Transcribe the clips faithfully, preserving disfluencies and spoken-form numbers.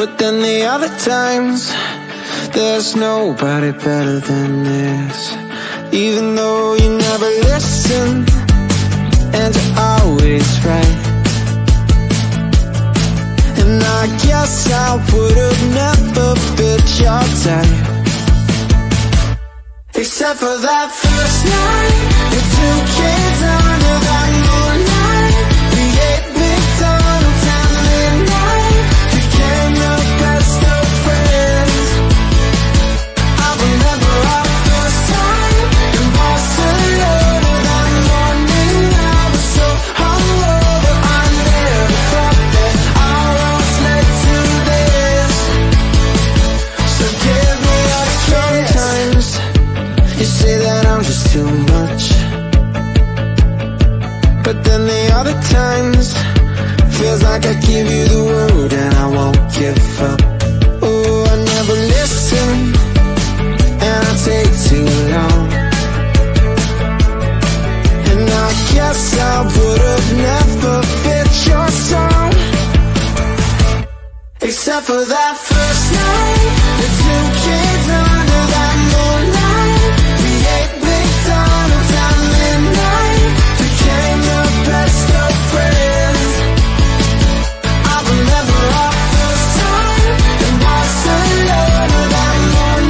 But then the other times, there's nobody better than this. Even though you never listen, and you're always right. And I guess I would've never been your type, except for that first night with two kids under that moonlight. We ate McDonald's at midnight, became the best of friends. I remember our first time in Barcelona. That morning I was so hungover, I never thought that our roads led to this. So give me a kiss. Sometimes you say that I'm just too much, but then the other times feels like I give you the world and I won't give up. Oh, I never listen and I take too long, and I guess I would've never fit your song,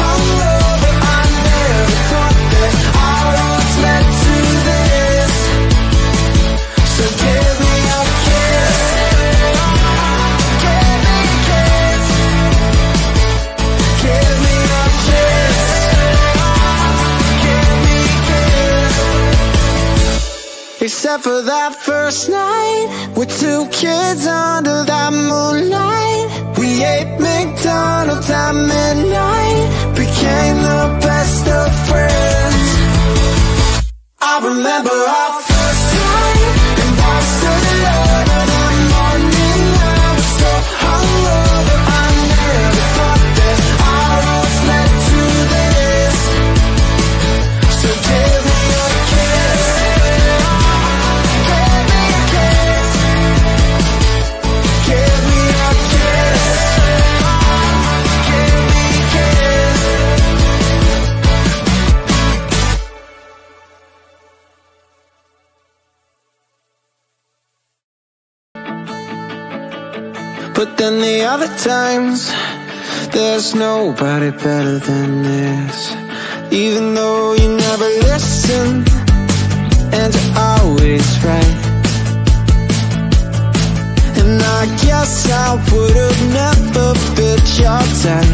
except for that first night with two kids under that moonlight. McDonald's at midnight, became the best of friends. I remember our first time in Barcelona. That morning I was so hungover, I never thought that our roads led to this. So give me a kiss, give me a kiss, give me a kiss. Except for that first night with two kids under that moonlight. We ate McDonald's at midnight, became the best of friends. I remember our first time in Barcelona. That morning I was so hungover, I never thought that our roads led to this. So give me a kiss, give me a kiss, give me a kiss, give me a kiss. But then the other times, there's nobody better than this. Even though you never listen, and you're always right. And I guess I would've never been your type,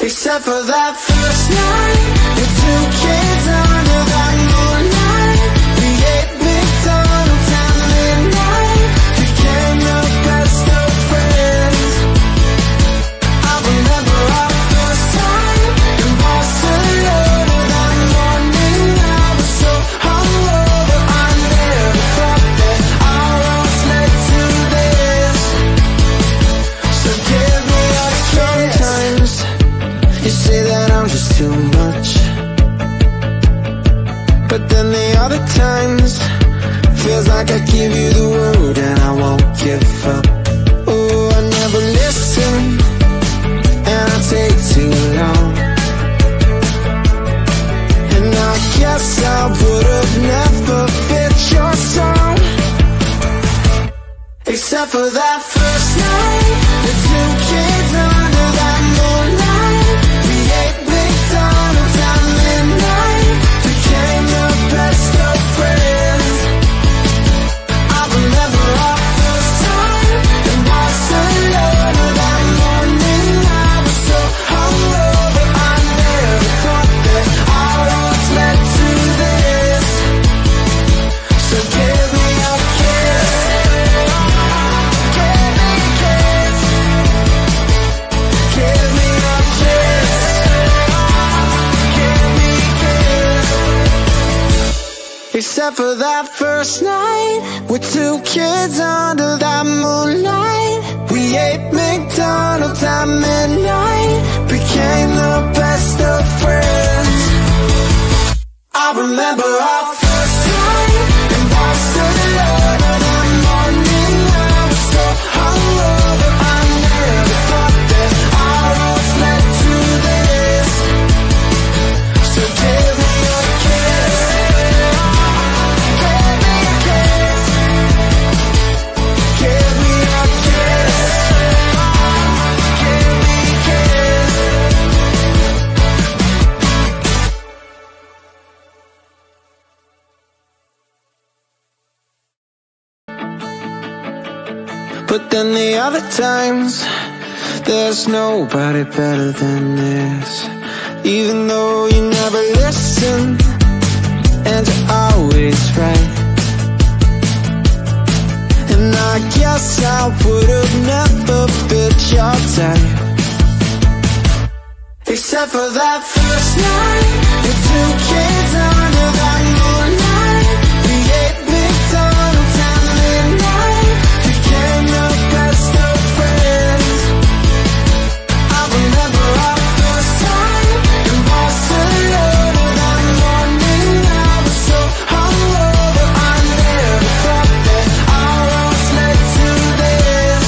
except for that first night with two kids under that moonlight. We ate McDonald's at midnight, became the best of friends. I remember our first time in Barcelona. That morning I was so hungover, I never thought that our roads led to this. So give me a kiss. Sometimes you say that I'm just too much, but then the other times feels like I give you the world and I won't give up. Oh, I never listen and I take too long, and I guess I would've never fit your song, except for that first night with two kids under that moonlight. We ate McDonald's at midnight, became the best of friends. I remember our first time in Barcelona. That morning I was so hungover, I never thought that our roads led to this. So give me a kiss, give me a kiss, give me a kiss, give me a kiss. Except for that first night with two kids under that moonlight. We ate McDonald's at midnight, became the best of friends. I remember our first time in Barcelona. That morning I was so But then the other times, there's nobody better than this. Even though you never listen, and you're always right. And I guess I would've never been your type, except for that first night, the two kids under that moonlight. We ate McDonald's at midnight, became the best of friends. I remember our first time in Barcelona. That morning I was so hungover, I never thought that our roads led to this.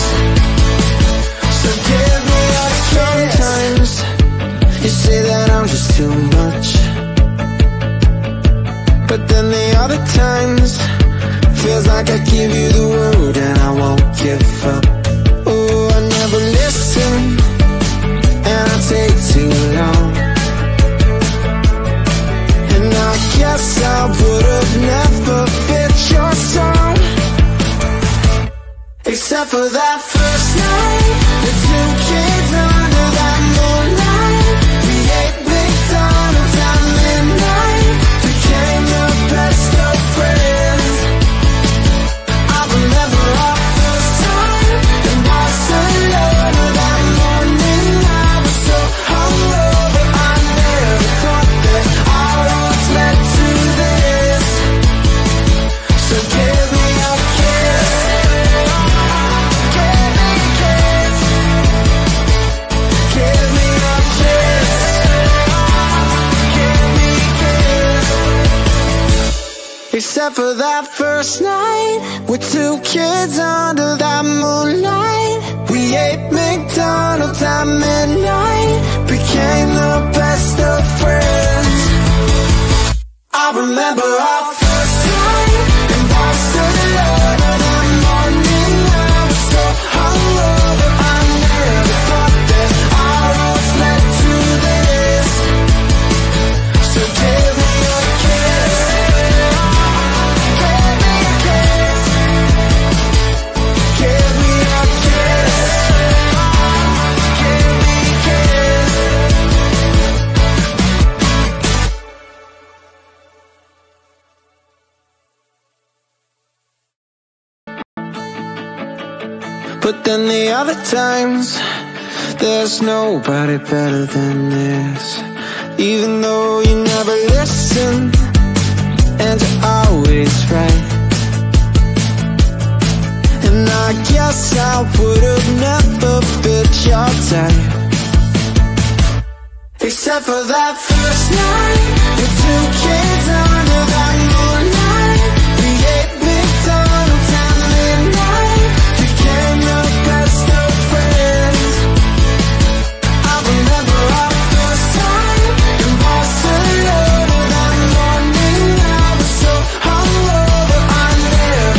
So give me a kiss. Sometimes you say that I'm just too much, but then the other times feels like I give you the word and I won't give up. Oh, I never listen and I take too long, and I guess I would've never fit your song, except for that first night, the two kids under that moonlight. McDonald's at midnight, became the best of friends. I remember our first time in Barcelona. That morning I was so hungover, I never thought that our roads led to this. So give me a kiss, give me a kiss, give me a kiss. Except for that first night, with two kids under that moonlight. We ate McDonald's at midnight, became the best of friends. I remember our first time in Barcelona. That morning I was so hungover, I never thought that our roads led to this. So give me a kiss, give me a kiss, give me a kiss, give me a kiss. But then the other times, there's nobody better than this. Even though you never listen, and you're always right. And I guess I would've never been your type, except for that first night, the two kids under that moonlight. We ate McDonald's at midnight, became the best of friends. I remember our first time in Barcelona. That morning I was so hungover, I never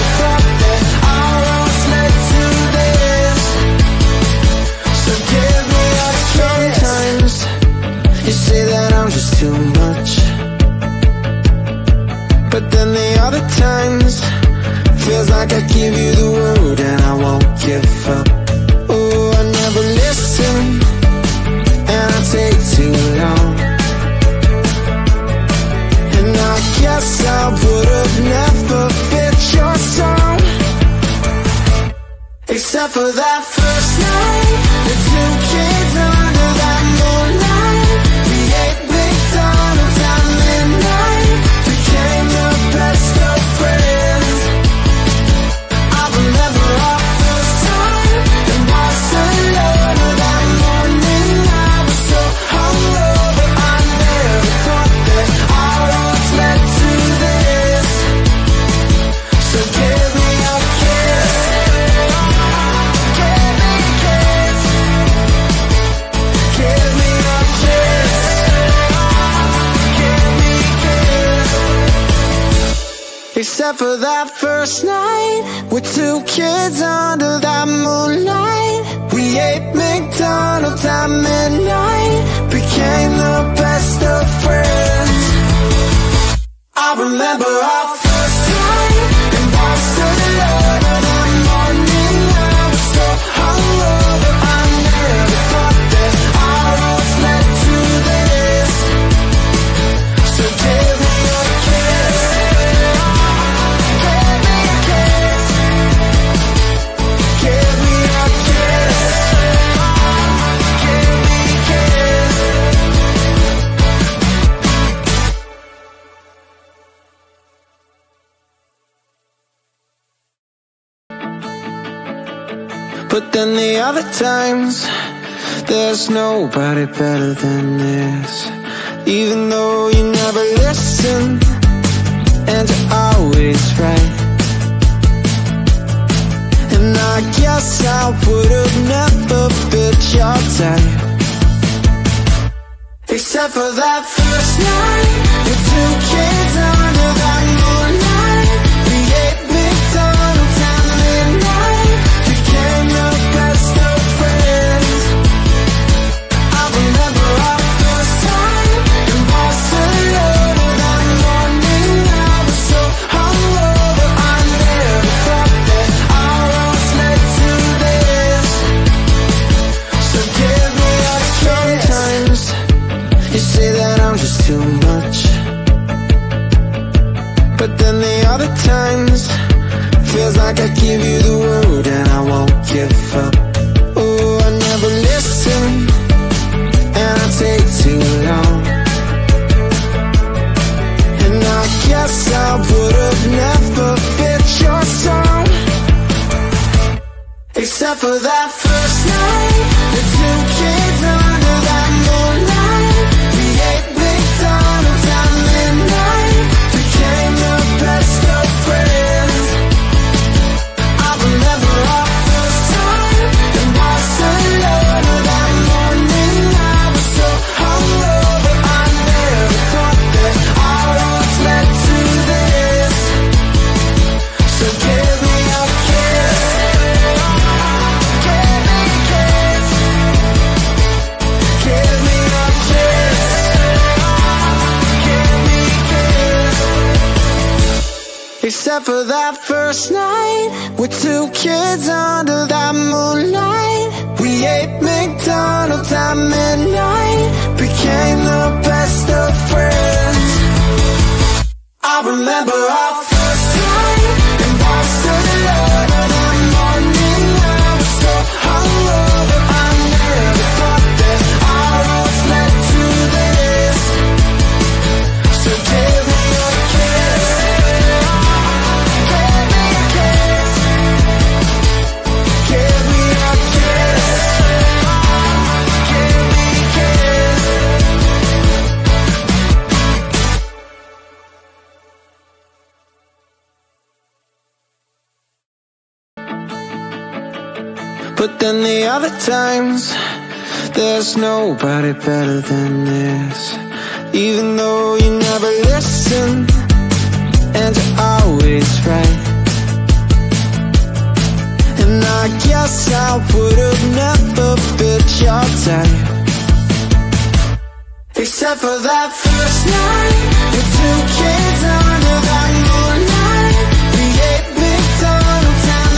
thought that our roads led to this. So give me a kiss. Sometimes you say that I'm just too much, but then the other times feels like I give you the word and I won't give up. Oh, I never listen and I take too long, and I guess I would've never fit your song, except for that first night, the two kids under that moonlight. We ate McDonald's at midnight, became the best of friends. I remember our first time in Barcelona. That morning I was so hungover, I never thought that our roads led to this. So give me a kiss, give me a kiss, give me a kiss, give me a kiss. Except for that first night, with two kids under that moonlight. We ate McDonald's at midnight, became the best of friends. I remember our first time in Barcelona. That morning I was But then the other times, there's nobody better than this. Even though you never listen, and you're always right. And I guess I would've never bit your type, except for that first night, the two kids under that moonlight. We ate McDonald's at midnight, became the best of friends. I remember our first time in Barcelona. That morning I was so hungover, I never thought that I was led to this. So give me a kiss. Sometimes you say that I'm just too much, but then the other times feels like I give you the world and I won't give up. Oh, I never listen and I take too long, and I guess I would've never fit your song, except for that first night, the two kids under that moonlight. McDonald's at midnight, became the best of friends. I remember our first time in Barcelona. That morning I was so hungover, I never thought that I was led to this. So give me a kiss, give me a kiss, give me a kiss. Except for that first night, with two kids under that moonlight. We ate McDonald's at midnight, became the best of friends. I remember our first time in Barcelona. That morning I was so hungover, I never thought that I was led to this. So give me a kiss, give me a kiss, give me a kiss, give me a kiss. But then the other times, there's nobody better than this. Even though you never listen, and you're always right. And I guess I would've never bit your type, except for that first night, the two kids under that moonlight. We ate McDonald's at midnight,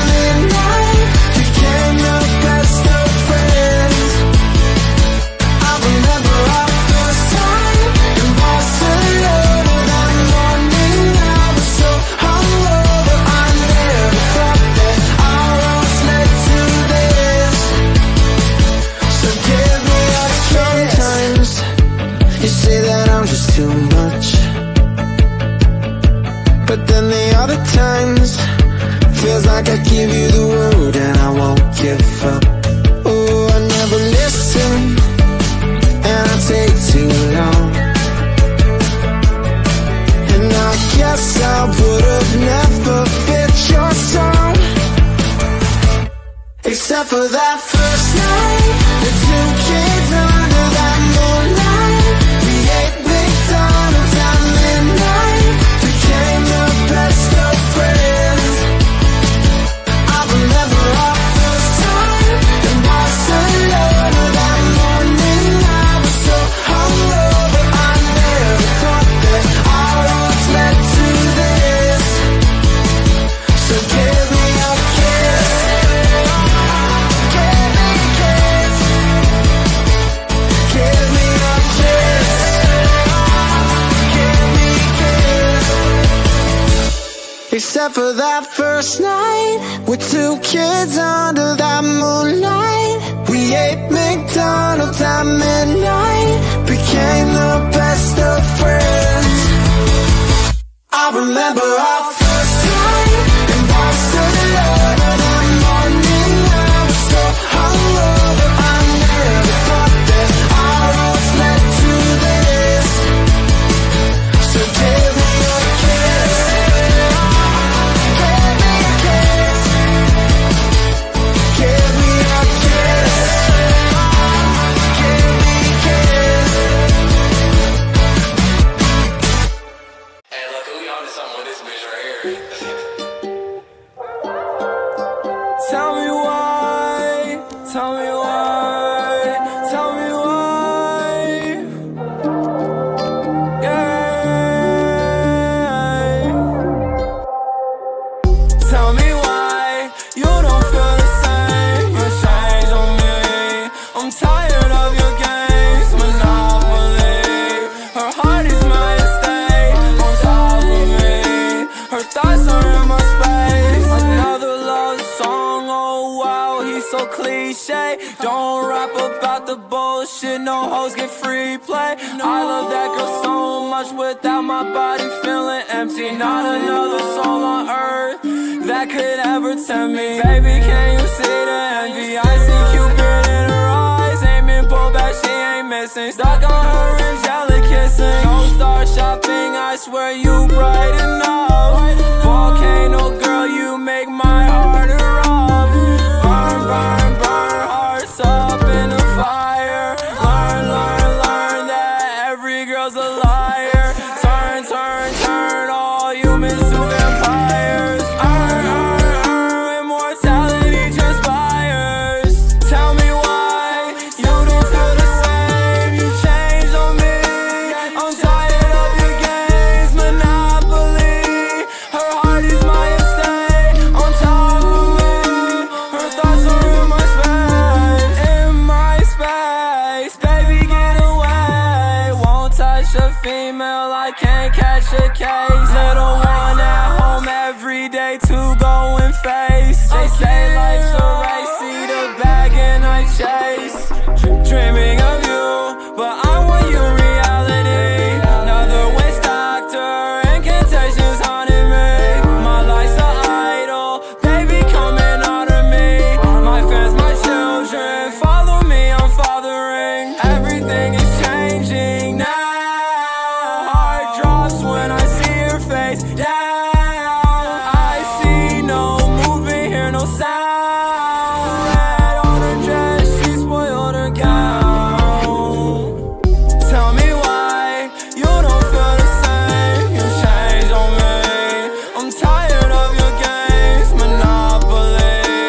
became the best of friends. I remember our first time in Barcelona. That morning I was so hungover, I never thought that I was led to this. So give me a kiss. Sometimes you say that I'm just too much, but then the other times feels like I give you the world and I won't give up. Oh, I never listen and I take too long, and I guess I would've never fit your song, except for that first night, the two kids under that moonlight. We ate McDonald's at midnight, became the best of friends. I remember our first time in Barcelona. That morning I was so hungover, I never thought that I was led to this. So give me a kiss, give me a kiss, give me a kiss, give me a kiss. Except for that first night, with two kids under that moonlight. We ate McDonald's at midnight, became the best of friends. I remember our first time in Barcelona. That morning I was Tell me why, tell me why, tell me why. Yeah. Tell me why you don't feel the same. You change on me. I'm tired of your games, monopoly. Her heart is my estate. On top of me, her thoughts are in my space. Another love song, oh wow, he's so cliche. Don't rap about the bullshit, no hoes get free play. I love that girl so much without my body feeling empty. Not another soul on earth that could ever tempt me. Baby, can you see the envy? I see Cupid in her eyes, aiming pull back, she ain't missing. Stuck on her angelic kissing. Don't start shopping, I swear you bright enough. Volcano girl, you make my heart erupt. Burn, burn, burn, hearts up in the fire. Learn, learn, learn that every girl's a liar. Turn, turn, turn all humans to vampires. Earn, earn, earn, immortality transpires. Tell me why you don't feel the same. You changed on me. I'm tired of your games, monopoly. Her heart is my estate. On top of me, her thoughts are in my space. In my space, baby, get away. Won't touch a female, I can't catch a case. Little one at home every day to go and face. They say life's a race, see the bag and I chase. Dr- Dreaming of you, but I want your reality. Another waste doctor, incantations haunting me. My life's an idol, baby, come and honor me. My fans, my children, follow me, I'm fathering. Everything is changing now. Heart drops when I see your face. Down, I see no movement, hear no sound. Red on her dress, she spoiled her gown. Tell me why you don't feel the same. You change on me. I'm tired of your games, monopoly.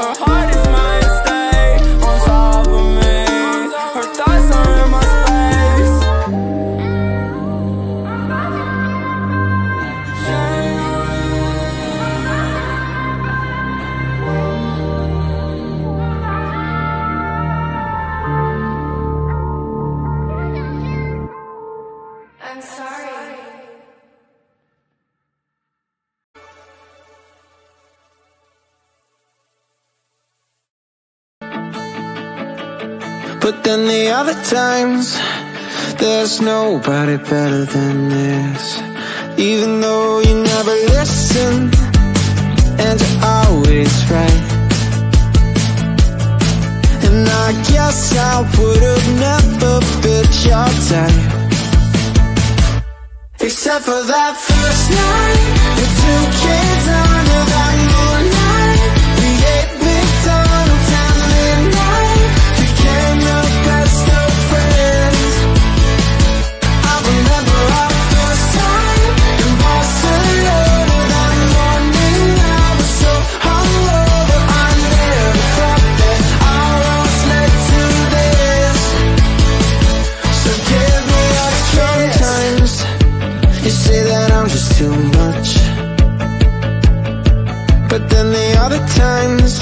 Her heart is my estate. On top of me, her thoughts are in my space. I'm sorry. But then the other times, there's nobody better than this. Even though you never listen, and you're always right. And I guess I would've never been your type, except for that first night, the two kids under that moonlight. We ate McDonald's and midnight, became the best of friends. I remember our first time in Barcelona. That morning I was so hungover, I never thought that our roads led to this. So give me a kiss. Sometimes you say that I'm just too much, but then the other times,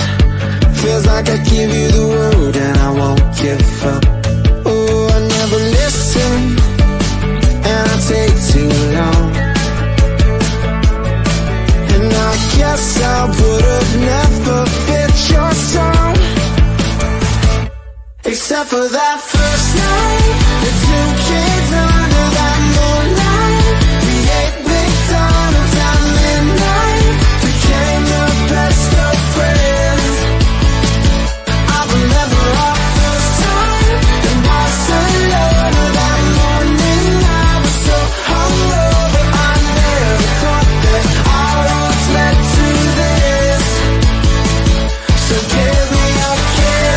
feels like I give you the world and I won't give up. Oh, I never listen, and I take too long. And I guess I would've never fit your song, except for that first night, the two kids under that moonlight. We ate McDonald's at midnight, became the best of friends. I remember our first time in Barcelona. That morning I was so hungover, I never thought that our roads led to this. So give me a kiss.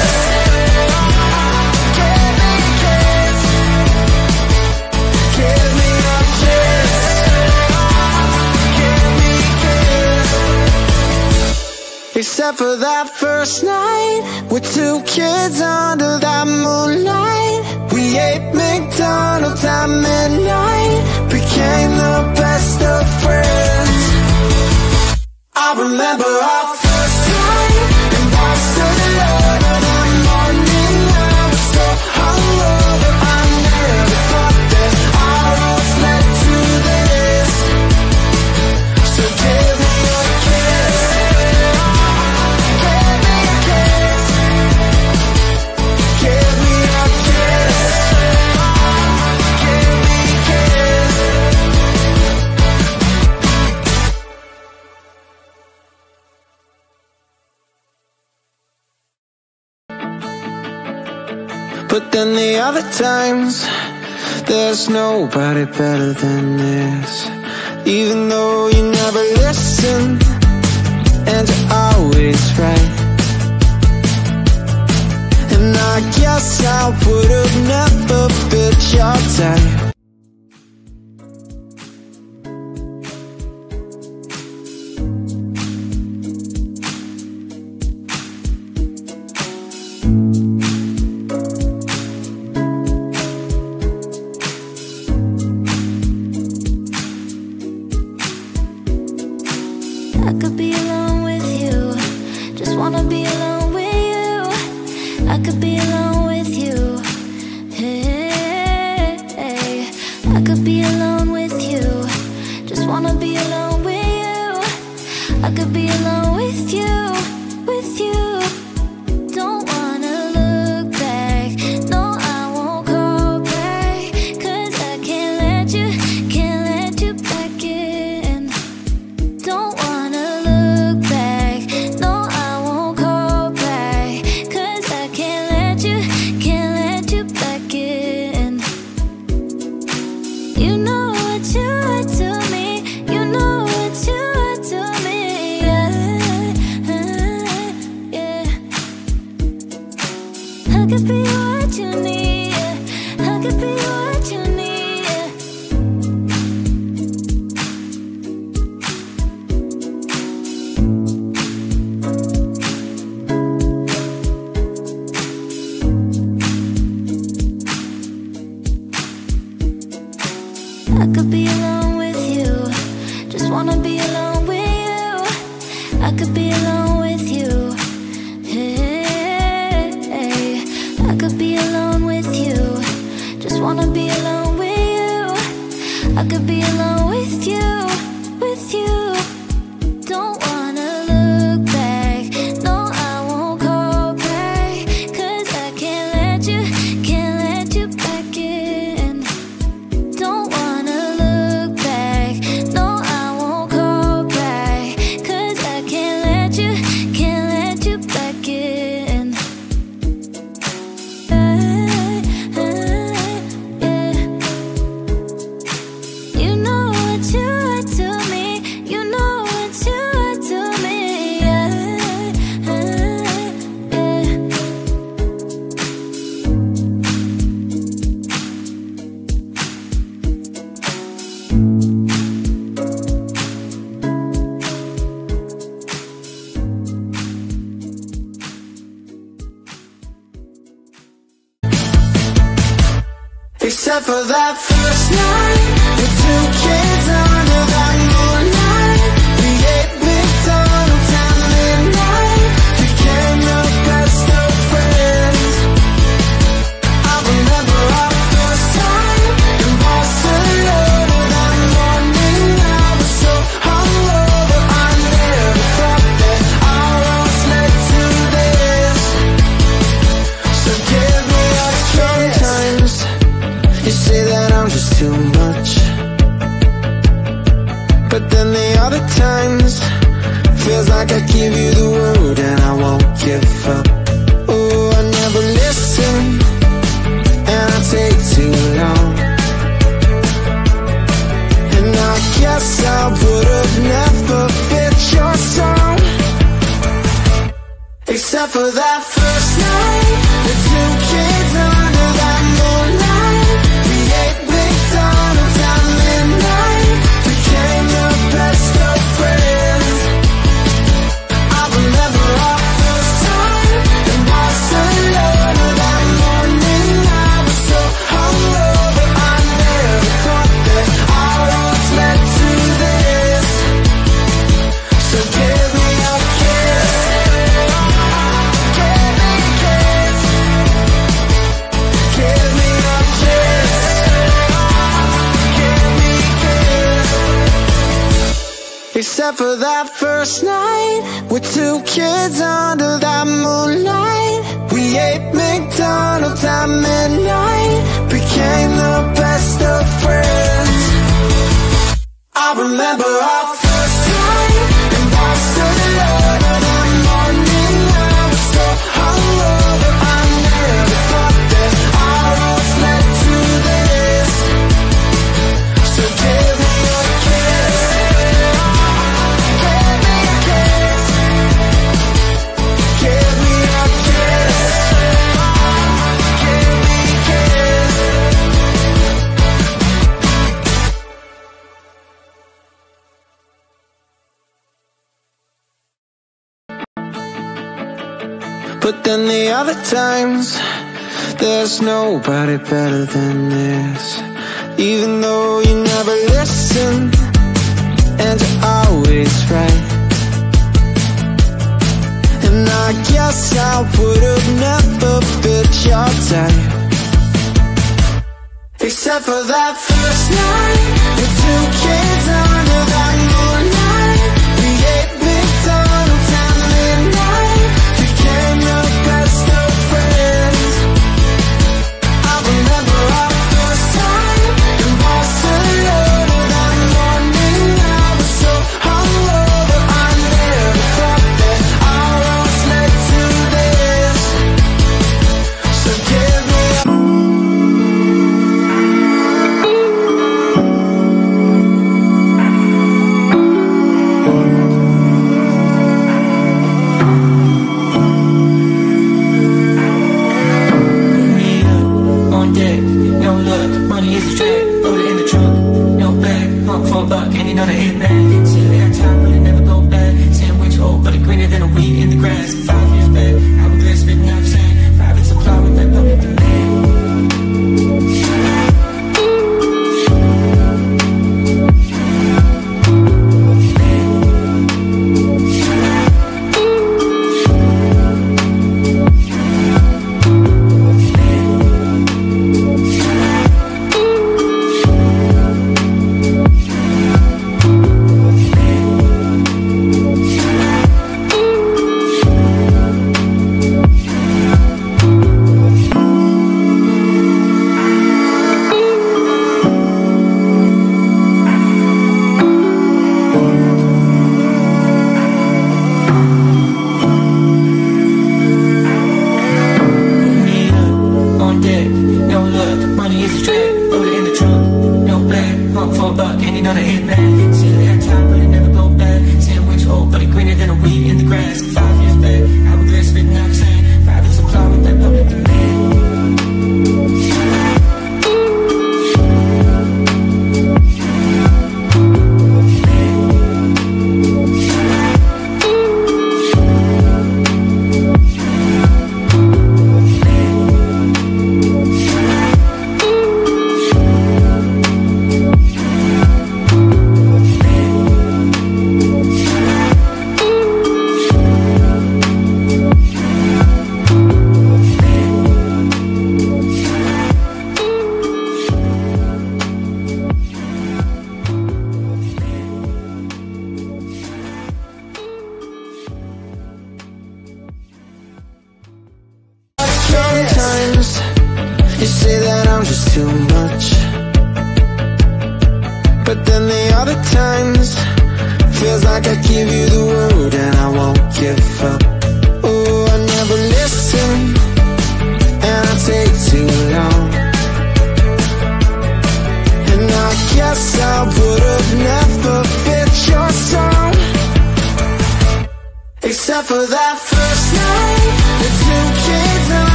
Except for that first night with two kids under that moonlight. We ate McDonald's at midnight, became the best of friends. I remember our first time in Barcelona. That morning I was so hungover, I never thought that I was meant to this. So give me a kiss, give me a kiss, give me a kiss, give me a kiss. But then the other times, there's nobody better than this. Even though you never listen, and you're always right. And I guess I would've never fit your type. Except for that first night with two kids under that moonlight, we ate McDonald's at midnight, became the best of friends. I remember our first time in Barcelona. That morning I was so hungover, I never thought that I was led to this. So give me a kiss. Sometimes you say that I'm just too much, but then the other times feels like I give you the word and I won't give up. Oh, I never listen and I take too long, and I guess I would've never fit your song. Except for that first night with two kids under that moonlight. McDonald's at midnight, became the best of friends. I remember except for that first night with two kids under that moonlight. We ate McDonald's at midnight, became the best of friends. I remember our first time in Barcelona. That morning I was so hungover, I never thought that I was led to this. So give me a kiss, give me a kiss, give me a kiss, give me a kiss. But then the other times, there's nobody better than this. Even though you never listen, and you're always right. And I guess I would've never bit your type, except for that first night with two kids under that moonlight. We ate McDonald's at midnight, became the best of friends. I remember our first time in Barcelona. That morning I was so hungover, I never thought that I was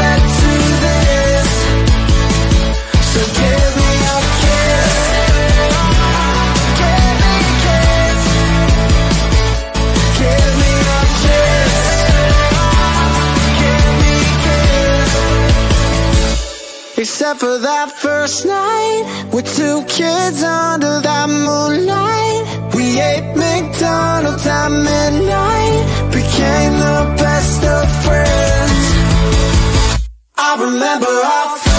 led to this. So give me a Except for that first night with two kids under that moonlight. We ate McDonald's at midnight, became the best of friends. I remember our